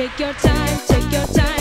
Take your time, take your time.